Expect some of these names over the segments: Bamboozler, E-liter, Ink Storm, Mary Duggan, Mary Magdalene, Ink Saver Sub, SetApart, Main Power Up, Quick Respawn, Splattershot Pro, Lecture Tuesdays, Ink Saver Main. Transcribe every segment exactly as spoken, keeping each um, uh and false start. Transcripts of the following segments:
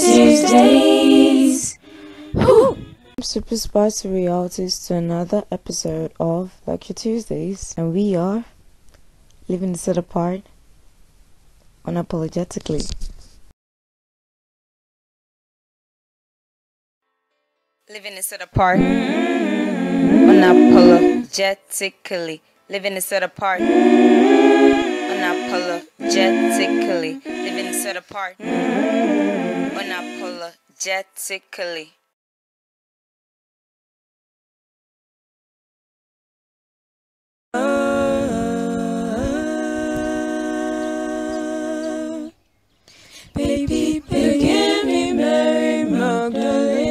Tuesdays. Super Spicy Realities to another episode of Lecture Tuesdays, and we are living set apart unapologetically. Living it set apart unapologetically. Living it set apart unapologetically. Living it set apart unapologetically. Oh, baby, baby, give me Mary Magdalene.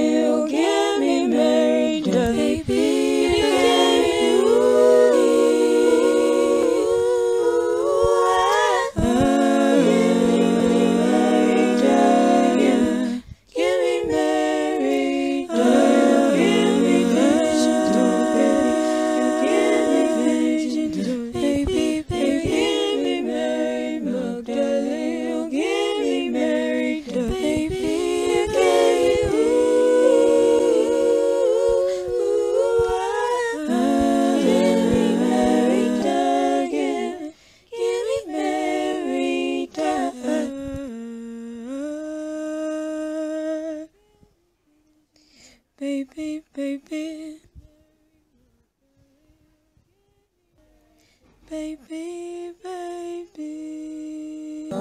Baby, baby, baby, baby. Oh,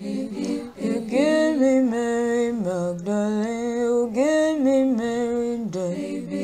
baby, you give me Mary Magdalene, you give me Mary Duggan.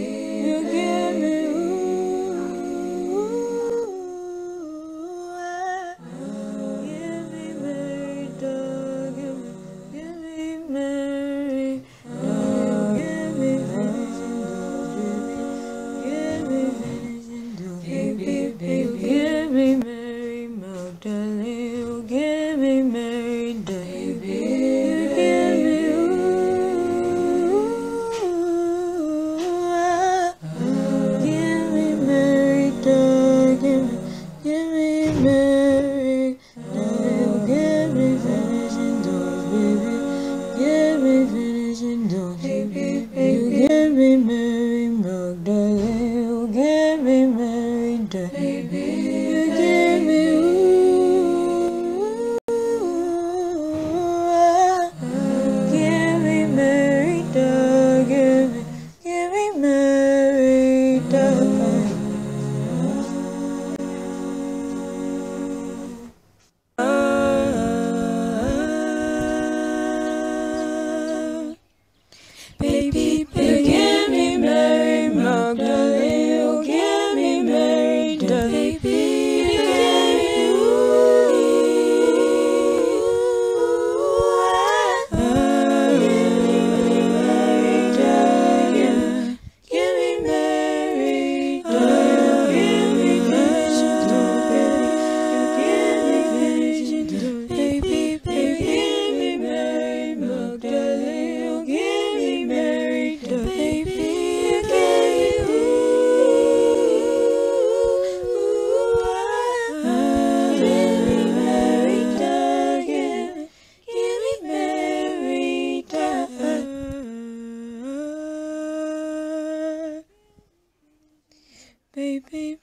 Baby, baby,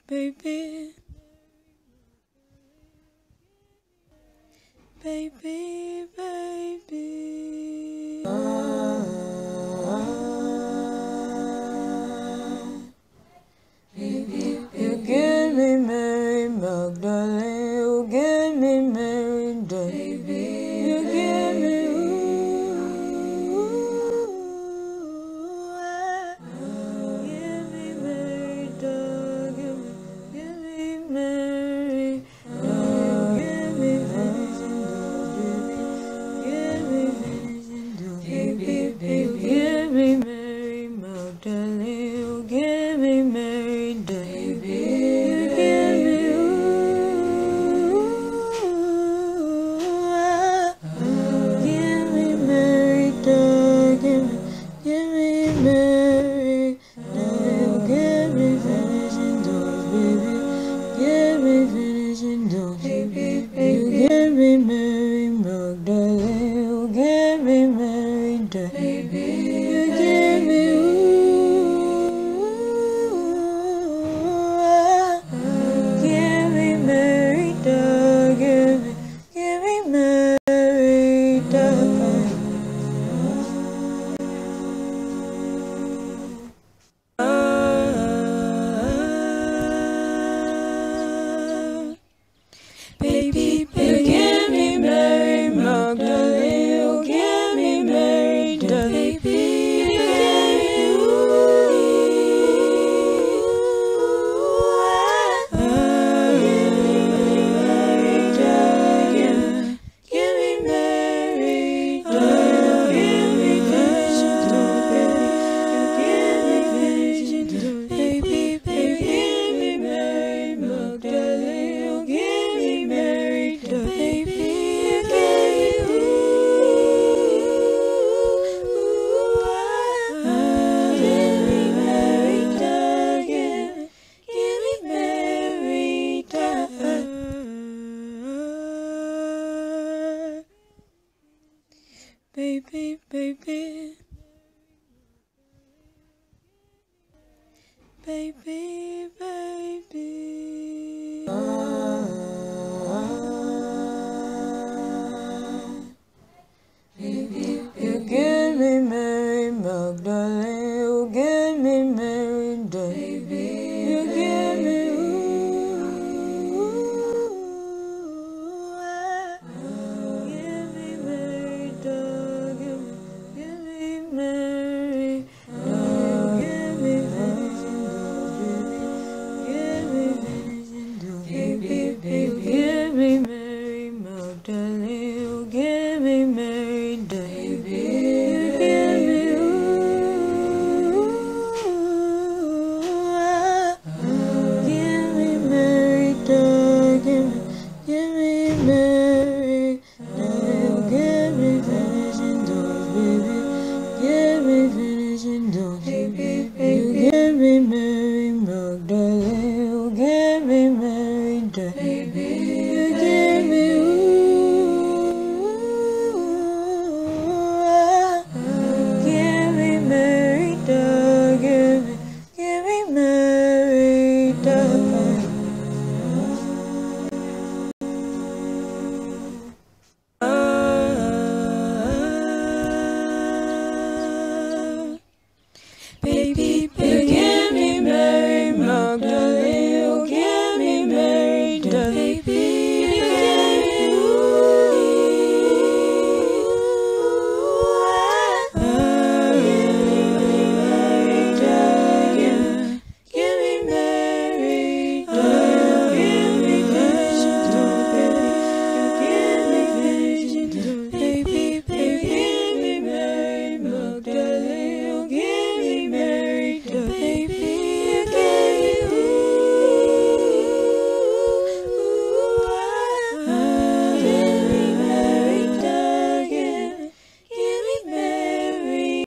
baby, baby. Oh, baby, you give me Mary Magdalene, you give me Mary Duggan. Yeah. and maybe you give me ooh, give me Mary Duggan, give me Mary Duggan. Oh, baby, baby, give me Mary Magdalene. Baby, baby, baby, baby. Oh, baby, you give me Mary Magdalene, you give me Mary Duggan. You give me baby, baby.